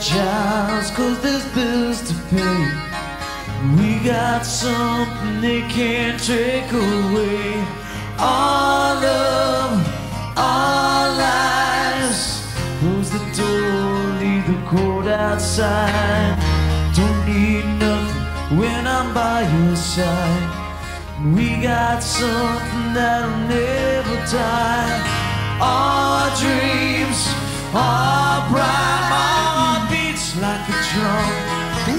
jobs, cause there's bills to pay. We got something they can't take away. All of our lives, close the door, leave the cold outside. Don't need nothing when I'm by your side. We got something that'll never die. Our dreams, our pride, our beats like a drum.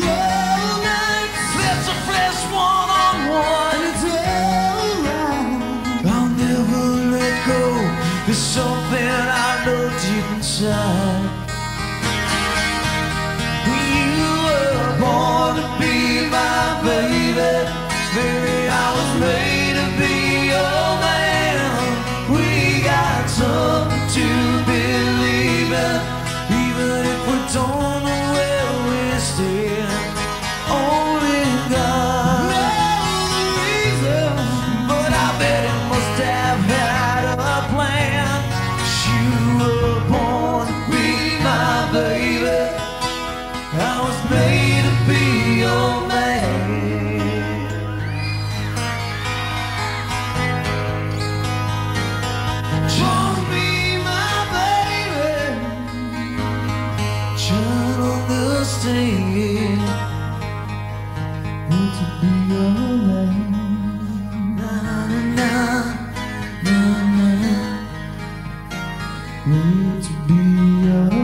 Long nights, flesh to flesh, one on one. It's alright. I'll never let go. There's something I know deep inside. When you were born to be my baby, baby, I was made to be your man. We got something to believe in, even if we don't know where we're staying. Only God knows the reason, but I bet it must have had a plan. You were born to be my baby, I was made to be your man. Singing, want to be your man. Na na na na na, want to be your man.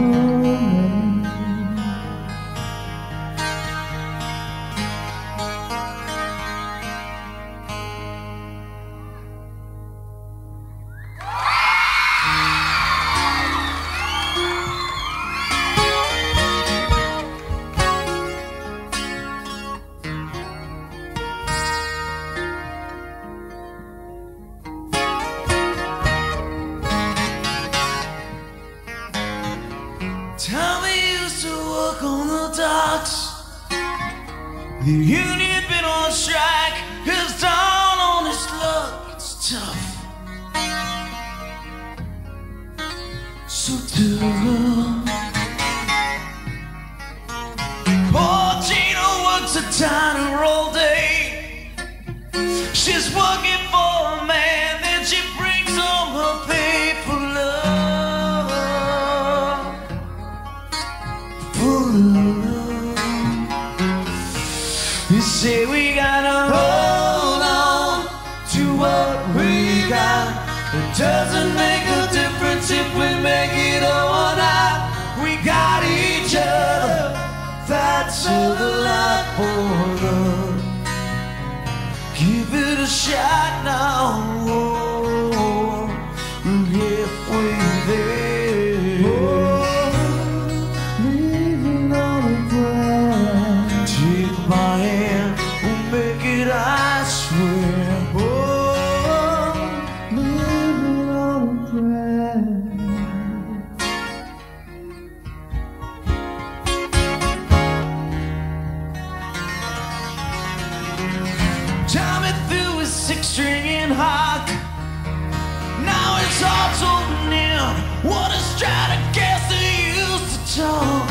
Tommy used to work on the docks. The union's been on strike. He's down on his luck. It's tough. So tough. Poor Gina works a diner all day. She's working for a man, and she brings home her pay for love. You say we gotta hold on to what we got. It doesn't make a difference if we make it or not. We got each other, that's all the lot for love. Give it a shot now, oh, if we're there. Tommy threw his six-string and hock. Now his heart's holding in what is trying to guess he used to talk.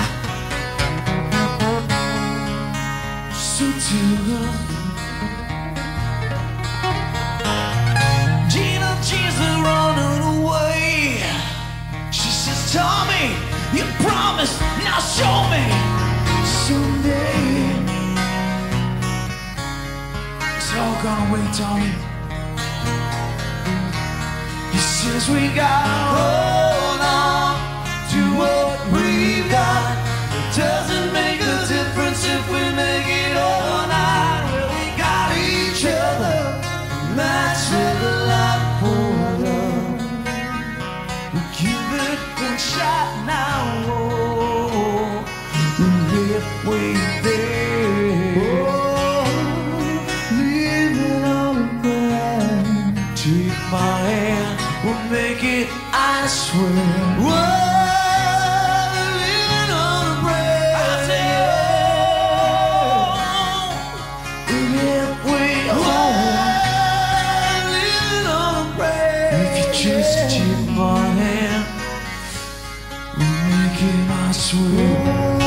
So tough. Gina G's running away. She says, Tommy, you promised, now show me someday. All gone away, Tommy. He says we gotta hold on to what we've got. It doesn't make a difference if we make it or not. We got each other, and that's what a lot for love. We give it one shot now, and if we're there. My hand will make it, I swear. Whoa, living on a prayer. I say, if we are living on a prayer. If you just keep my hand, we'll make it, I swear. Whoa.